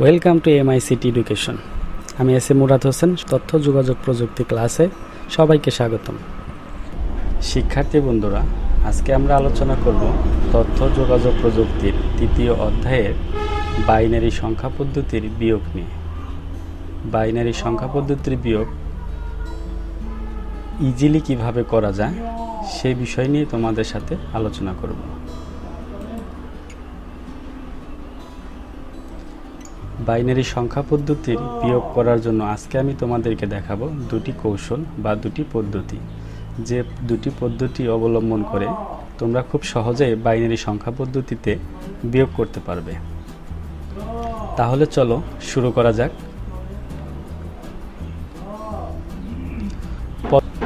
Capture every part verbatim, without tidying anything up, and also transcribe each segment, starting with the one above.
Welcome to M I C T education हमें S A Murad Hossain तथ्य जोगाजोग प्रजुक्ति क्लासे सबाई के स्वागतम। शिक्षार्थी बंधुरा आज के आमरा आलोचना करब तथ्य जोगाजोग प्रजुक्तिर तृतीय अध्यायेर बाइनारि संख्या पद्धतिर वियोग निये। बाइनारि संख्या पद्धतिर वियोग इजिली किभाबे करा जाय सेई विषय निये तोमादेर साथे आलोचना करब। बाइनारि संख्या पद्धतिर वियोग करार जोन्नो आजके आमी तोमादेरके देखाबो दुटी कौशल बा दुटी पद्धति जे दुटी पद्धति अवलम्बन करे तोमरा खूब सहजे बाइनारि संख्या पद्धतिते वियोग करते पारबे। ताहले चलो शुरू करा जाक।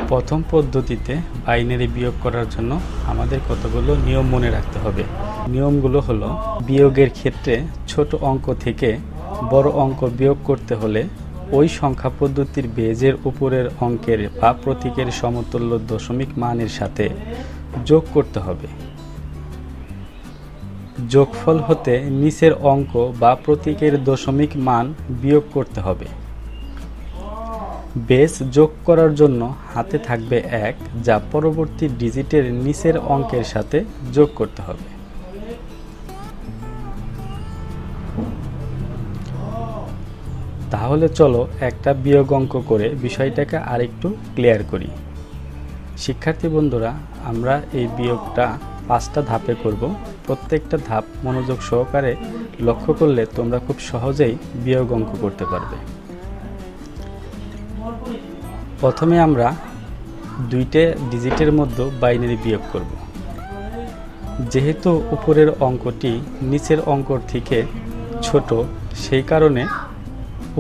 प्रथम पद्धतिते बाइनारि वियोग करार जोन्नो आमादेर कतगुलो नियम मने राखते होबे। नियमगुलो हलो वियोगेर क्षेत्रे छोट अंक थेके बड़ अंक वियोग करते होले ओई संख्या पद्धतिर बेजेर ऊपरेर अंकेर बा प्रतीकेर समतुल्य दशमिक मानेर साथे जोग करते होबे। जोगफल होते नीचेर अंक बा प्रतीकेर दशमिक मान वियोग करते होबे। बेस जोग करार जोन्नो हाथे थाकबे एक जा परवर्ती डिजिटेर नीचेर अंकेर साथे जोग करते होबे। তাহলে চলো একটা বিয়োগ অঙ্ক করে বিষয়টাকে আরেকটু ক্লিয়ার করি। শিক্ষার্থী বন্ধুরা আমরা এই বিয়োগটা পাঁচটা ধাপে করব। প্রত্যেকটা ধাপ মনোযোগ সহকারে লক্ষ্য করলে তোমরা খুব সহজেই বিয়োগ অঙ্ক করতে পারবে। প্রথমে আমরা দুইটা ডিজিটের মধ্যে বাইনারি বিয়োগ করব। যেহেতু উপরের অঙ্কটি নিচের অঙ্কর থেকে ছোট সেই কারণে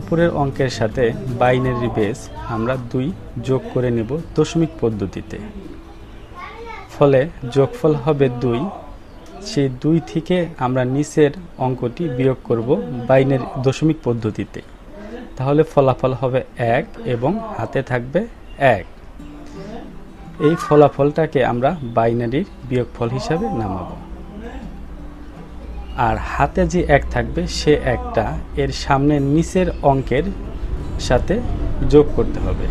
উপরের অঙ্কের সাথে বাইনারি বেস আমরা দুই যোগ করে নেব দশমিক পদ্ধতিতে। ফলে যোগফল হবে দুই। সেই দুই থেকে আমরা নিচের অঙ্কটি বিয়োগ করব বাইনারি দশমিক পদ্ধতিতে। তাহলে ফলাফল হবে এক এবং হাতে থাকবে এক। এই ফলাফলটাকে আমরা বাইনারির বিয়োগফল হিসাবে নামাবো। আর হাতে যে এক থাকবে সে একটা এর সামনে নিচের অঙ্কের সাথে যোগ করতে হবে।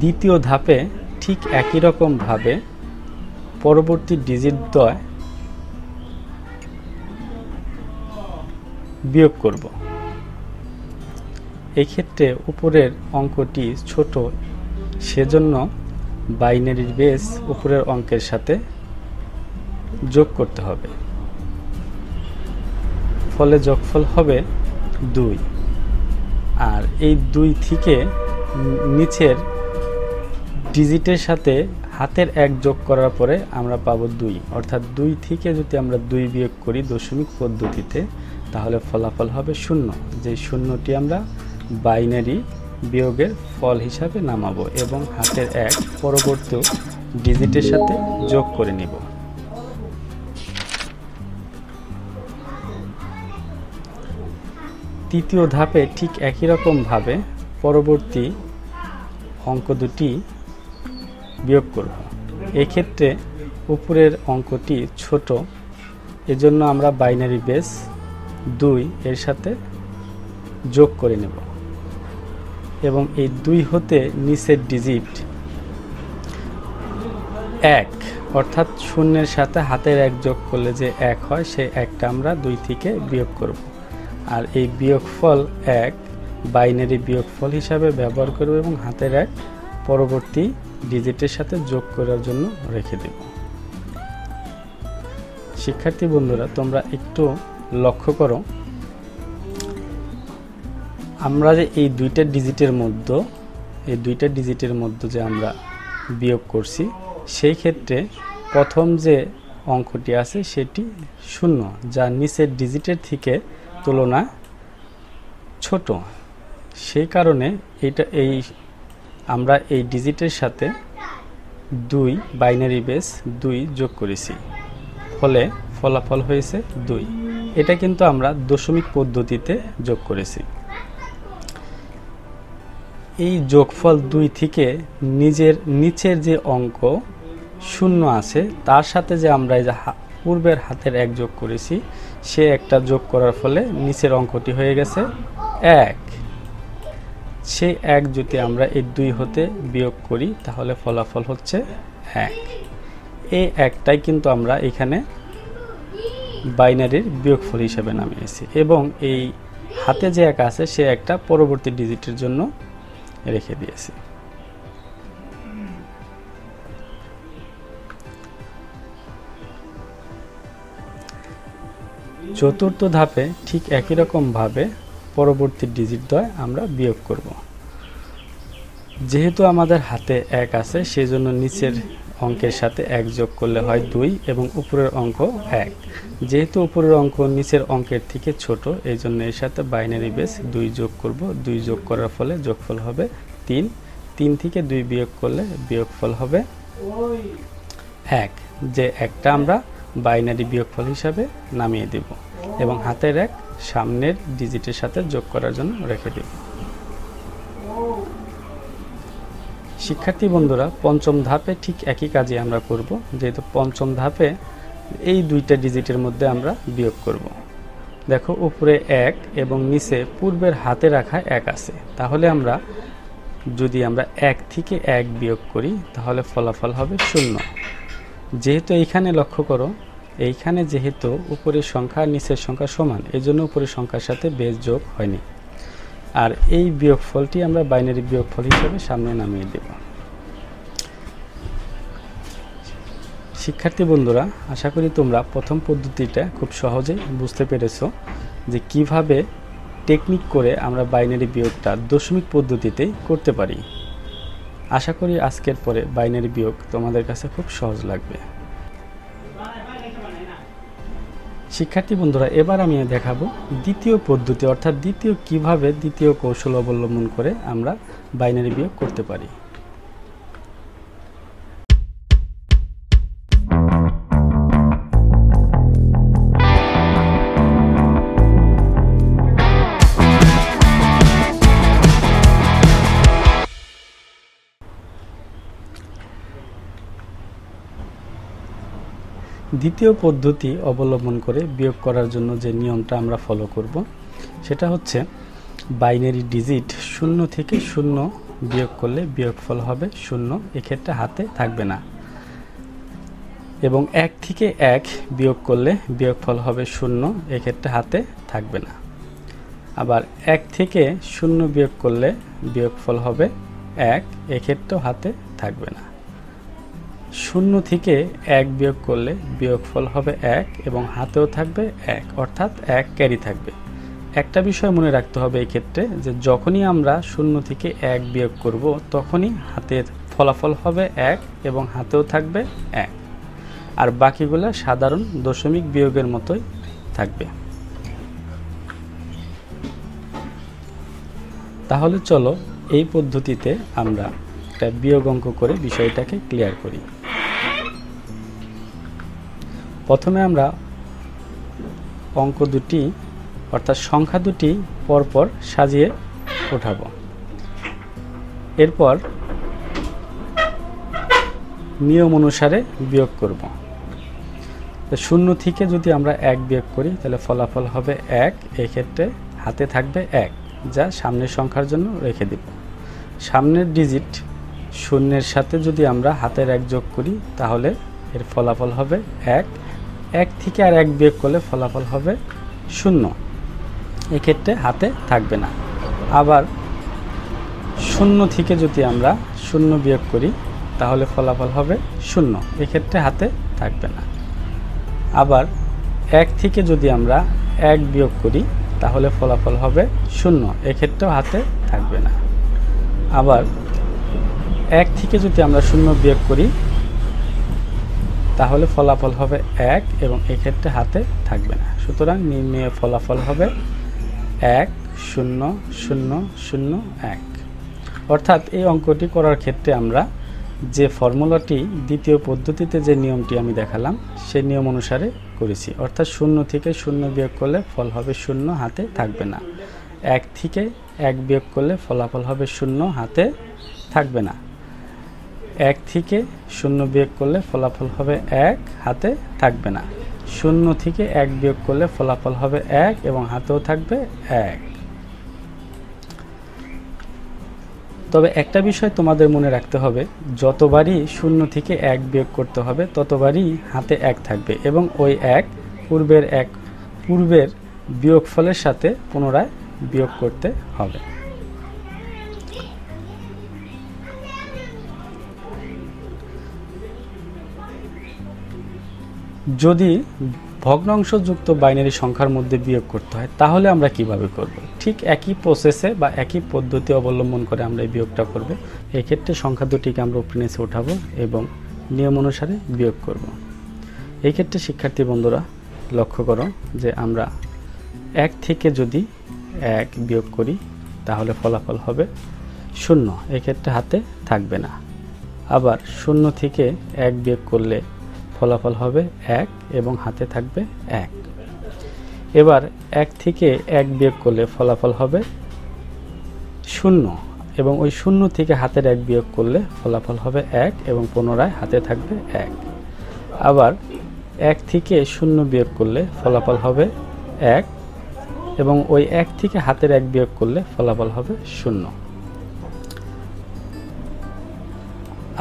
দ্বিতীয় ধাপে ঠিক একই রকম ভাবে পরবর্তী ডিজিট দ্বয় বিয়োগ করব। এই ক্ষেত্রে উপরের অঙ্কটি ছোট সেজন্য বাইনারি বেস উপরের অঙ্কের সাথে যোগ করতে হবে। ফলে যোগফল হবে দুই। আর এই দুই থেকে নিচের ডিজিটের সাথে হাতের এক যোগ করার পরে আমরা পাবো দুই। অর্থাৎ দুই থেকে যদি আমরা দুই বিয়োগ করি দশমিক পদ্ধতিতে তাহলে ফলাফল হবে শূন্য। যে শূন্যটি আমরা বাইনারি বিয়োগের ফল হিসাবে নামাবো এবং হাতের এক পরবর্তী ডিজিটের সাথে যোগ করে নিব। তৃতীয় ধাপে ঠিক একই রকম ভাবে পরবর্তী অঙ্ক দুটি বিয়োগ করব। এক্ষেত্রে উপরের অঙ্কটি ছোট এজন্য আমরা বাইনারি বেস দুই এর সাথে যোগ করে নেব এবং এই দুই হতে নিচের ডিজিট এক অর্থাৎ শূন্যের সাথে হাতের এক যোগ করলে যে এক হয় সেই একটা আমরা দুই থেকে বিয়োগ করব। আর এই বিয়োগফল এক বাইনারি বিয়োগফল হিসাবে ব্যবহার করব এবং হাতের এক পরবর্তী ডিজিটের সাথে যোগ করার জন্য রেখে দেব। শিক্ষার্থী বন্ধুরা তোমরা একটু লক্ষ্য করো আমরা যে এই দুইটা ডিজিটের মধ্যে এই দুইটা ডিজিটের মধ্যে যে আমরা বিয়োগ করছি সেই ক্ষেত্রে প্রথম যে অঙ্কটি আছে সেটি শূন্য যা নিচের ডিজিটের থেকে তুলনা ছোট। সেই কারণে এটা এই আমরা এই ডিজিটের সাথে দুই বাইনারি বেস দুই যোগ করেছি। ফলে ফলাফল হয়েছে দুই। এটা কিন্তু আমরা দশমিক পদ্ধতিতে যোগ করেছি। এই যোগফল দুই থেকে নিজের নিচের যে অঙ্ক শূন্য আছে তার সাথে যে আমরা এই যে पूर्वेर हाथेर एक जोग करेছি से एक जोग करार फले नीचेर अंकटी हয়ে গেছে एक से एक যদি আমরা এই দুই হতে বিয়োগ করি তাহলে ফলাফল হচ্ছে এক। এই একটাই কিন্তু আমরা এখানে বাইনারির বিয়োগফল হিসেবে নামিয়েছি এবং এই হাতে যে এক আছে সে একটা পরবর্তী ডিজিটের জন্য রেখে দিয়েছি। चतुर्थ धापे ठीक एक ही रकम भावे परवर्ती डिजिट द्वय आमरा वियोग करब। जेहेतु आमादेर हाथे एक आछे सेजोन्नो नीचेर अंकेर साथे एक जोग करले हय दुई एबं उपरेर अंक एक। जेहेतु उपरेर अंक नीचेर अंकेर थेके छोटो एजोन्नो एर साथे बाइनारि बेस दुई जोग करब। दुई जोग करार फले जोगफल हबे तीन। तीन थेके दुई वियोग करले वियोगफल हबे एक जे एकटा आमरा বাইনারি বিয়োগফল হিসাবে নামিয়ে দেব এবং হাতের এক সামনের ডিজিটের সাথে যোগ করার জন্য রেখে দেব। শিক্ষার্থী বন্ধুরা পঞ্চম ধাপে ঠিক একই কাজই আমরা করব। যেহেতু পঞ্চম ধাপে এই দুইটা ডিজিটের মধ্যে আমরা বিয়োগ করব। দেখো উপরে এক এবং নিচে পূর্বের হাতে রাখা এক আছে, তাহলে আমরা যদি আমরা এক থেকে এক বিয়োগ করি তাহলে ফলাফল হবে শূন্য। जेहेतु एखाने लक्ष्य करो एखाने जेहेतु ऊपर संख्या नीचे संख्या समान एजन्य ऊपर संख्यार साथे बेस जोग हयनि आर एई बियोगफलटी आमरा बाइनारि बियोगफल हिसेबे सामने नामिये देब। शिक्षार्थी बंधुरा आशा करी तोमरा प्रथम पद्धतिटा खूब सहजे बुझते पेरेछो जे किभाबे टेक्निक करे आमरा बाइनारि बियोगटा दशमिक पद्धतिते करते पारि। आशा करी आजकेर परे बाइनारि वियोग तोमादेर काछे खूब सहज लागबे। शिक्षार्थी बंधुरा एबार आमि देखाबो द्वितीय पद्धति अर्थात द्वितीय किभाबे द्वितीय कौशल अवलम्बन करे आमरा बाइनारि वियोग करते पारी। দ্বিতীয় পদ্ধতি অবলম্বন করে বিয়োগ করার জন্য যে নিয়মটা আমরা ফলো করব সেটা হচ্ছে বাইনারি ডিজিট শূন্য থেকে শূন্য বিয়োগ করলে বিয়োগফল হবে শূন্য, এক্ষেত্রে হাতে থাকবে না, এবং এক থেকে এক বিয়োগ করলে বিয়োগফল হবে শূন্য, এক্ষেত্রে হাতে থাকবে না। আবার এক থেকে শূন্য বিয়োগ করলে বিয়োগফল হবে এক, এক্ষেত্রেও হাতে থাকবে না। शून्य थेके एक वियोग करले वियोगफल हबे एक एबं हातेओ थाकबे एक अर्थात एक क्यारि थाकबे। एकटा विषय मने राखते हबे एई क्षेत्रे जे जखोनी आमरा शून्य थेके एक वियोग करब तखोनी हातेर फलाफल हबे एक एबं हातेओ थाकबे एक आर बाकिगुलो साधारण दशमिक वियोगेर मतोई थाकबे। ताहले चलो एई पद्धतिते आमरा एकटा वियोग अंक करे विषयटाके क्लियर करी। प्रथमे आमरा अंक दुटी अर्थात संख्या दुटी परपर सजिए उठाबो। एरपर नियम अनुसारे वियोग करब। तो शून्य थेके जोदि आमरा एक वियोग करी ताहले फलाफल हबे एक, एई क्षेत्रे हाते थाकबे एक जा सामने संख्यार जन्य रेखे देब। सामनेर डिजिट शून्येर साथे जोदि आमरा हातेर एक जोग करी ताहले एर फलाफल हबे एक। एक थेके आर एक वियोग करले फलाफल हबे शून्य, एई क्षेत्रे हाते थाकबे ना। आबार शून्य थेके जोदि आमरा शून्य वियोग करी ताहले फलाफल हबे शून्य, एई क्षेत्रे हाते थाकबे ना। आबार एक थेके जोदि आमरा एक वियोग करी ताहले फलाफल हबे शून्य, एई क्षेत्रेও हाते थाकবে না। আবার এক থেকে যদি আমরা শূন্য বিয়োগ করি তাহলে ফলাফল হবে এক এবং এই ক্ষেত্রে হাতে থাকবে না। সুতরাং নির্ণয় ফলাফল হবে এক শূন্য শূন্য শূন্য এক। অর্থাৎ এই অঙ্কটি করার ক্ষেত্রে আমরা যে ফর্মুলাটি দ্বিতীয় পদ্ধতিতে যে নিয়মটি আমি দেখালাম সেই নিয়ম অনুসারে করেছি। অর্থাৎ শূন্য থেকে শূন্য বিয়োগ করলে ফল হবে শূন্য, হাতে থাকবে না। এক থেকে এক বিয়োগ করলে ফলাফল হবে শূন্য, হাতে থাকবে না। এক থেকে শূন্য বিয়োগ করলে ফলাফল হবে এক, হাতে থাকবে না। शून्य थेके एक वियोग करले फलाफल हबे एक एवं हातेओ थाकबे एक। तबे एकटा विषय तोमादेर मने राखते हबे, जतबारई शून्य थेके एक वियोग करते हबे ततबारई हाते एक थाकबे एवं ओई एक पूर्वेर एक पूर्वेर वियोगफलेर साथे पुनराय वियोग करते हबे। यदि भग्नांशयुक्त बाइनारि संख्यार मध्य वियोग करते हैं ताहले आमरा किभाबे करब, ठीक एकई प्रसेसे बा एकई पद्धति अवलम्बन करे आमरा वियोगटा करब। एई क्षेत्रे संख्या दुटिके आमरा उपरे निचे उठाबो एवं नियम अनुसारे वियोग करब। एई क्षेत्रे शिक्षार्थी बंधुरा लक्ष्य करो जे आमरा एक थेके यदि एक वियोग करी ताहले फलाफल हबे शून्य, एई क्षेत्रे हाते थाकबे ना। आबार शून्य थेके एक वियोग करले फलाफल हबे एक एवं हाथे थाकबे एक। एबार एक थेके एक वियोग करले फलाफल हबे शून्य एवं ओई शून्य थेके हातेर एक वियोग करले फलाफल हबे एक एवं पुनराय हाते थाकबे एक। आबार एक थेके शून्य वियोग करले फलाफल हबे एक एवं ओई एक थेके हातेर एक वियोग करले फलाफल हबे शून्य।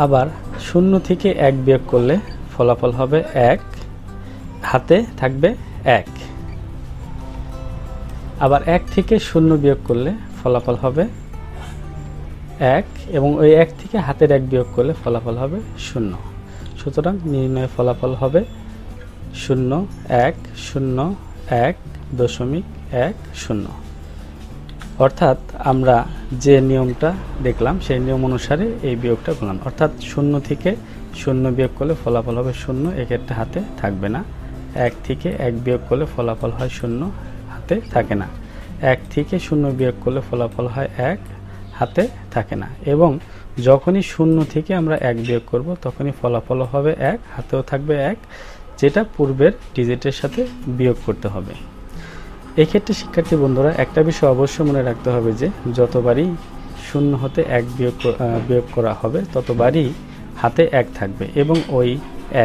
आबार शून्य थेके एक वियोग करले फलाफल हबे एक हाते थाकबे एक। आबार एक थेके शून्य वियोग करले फलाफल हबे एक एवं ओई एक थेके हातेर एक वियोग करले फलाफल हबे शून्य। सूतरां निर्णय फलाफल हबे शून्य एक शून्य एक दशमिक एक शून्य। अर्थात आमरा जे नियमटा देखलाम सेई नियम अनुसारे एई वियोगटा करलाम। अर्थात शून्य थेके शून्य वियोग करले फलाफल हबे शून्य, एक क्षेत्रे हाते थाकबे ना। एक थेके एक वियोग करले फलाफल हय शून्य, हाते थाके ना। एक थेके शून्य वियोग करले फलाफल हय एक, हाते थाके ना। एवं যখনই শূন্য থেকে আমরা এক বিয়োগ করব তখনই ফলাফল হবে এক, হাতেও থাকবে এক, যেটা পূর্বের ডিজিটের সাথে বিয়োগ করতে হবে। এই ক্ষেত্রে শিক্ষার্থী বন্ধুরা একটা বিষয় অবশ্যই মনে রাখতে হবে যে যতবারই শূন্য হতে এক বিয়োগ বিয়োগ করা হবে ততবারই হাতে এক থাকবে এবং ওই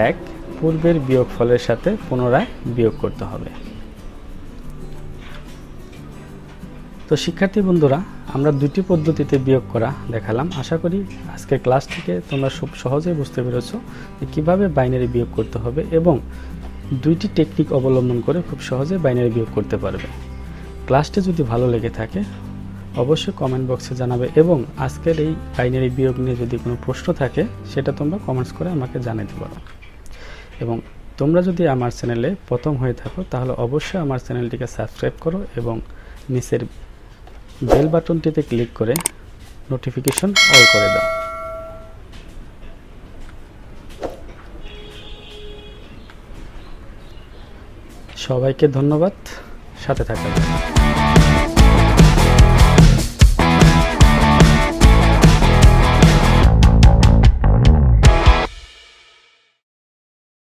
এক পূর্বের বিয়োগফলের সাথে পুনরায় বিয়োগ করতে হবে। তো শিক্ষার্থী বন্ধুরা আমরা দুটি পদ্ধতিতে বিয়োগ করা দেখালাম। আশা করি আজকের ক্লাস থেকে তোমরা খুব সহজেই বুঝতে পেরেছো যে কিভাবে বাইনারি বিয়োগ করতে হবে এবং দুইটি টেকনিক অবলম্বন করে খুব সহজে বাইনারি বিয়োগ করতে পারবে। ক্লাসটি যদি ভালো লেগে থাকে অবশ্যই কমেন্ট বক্সে জানাবে এবং আজকের এই বাইনারি বিয়োগ নিয়ে যদি কোনো প্রশ্ন থাকে সেটা তোমরা কমেন্টস করে আমাকে জানাতে পারো। এবং তোমরা যদি আমার চ্যানেলে প্রথম হয়ে থাকো তাহলে অবশ্যই আমার চ্যানেলটিকে সাবস্ক্রাইব করো এবং নিচের बेल बटन टीते क्लिक करे नोटिफिकेशन ऑल करे दाओ। सबाई के धन्यवाद साथे थाकार।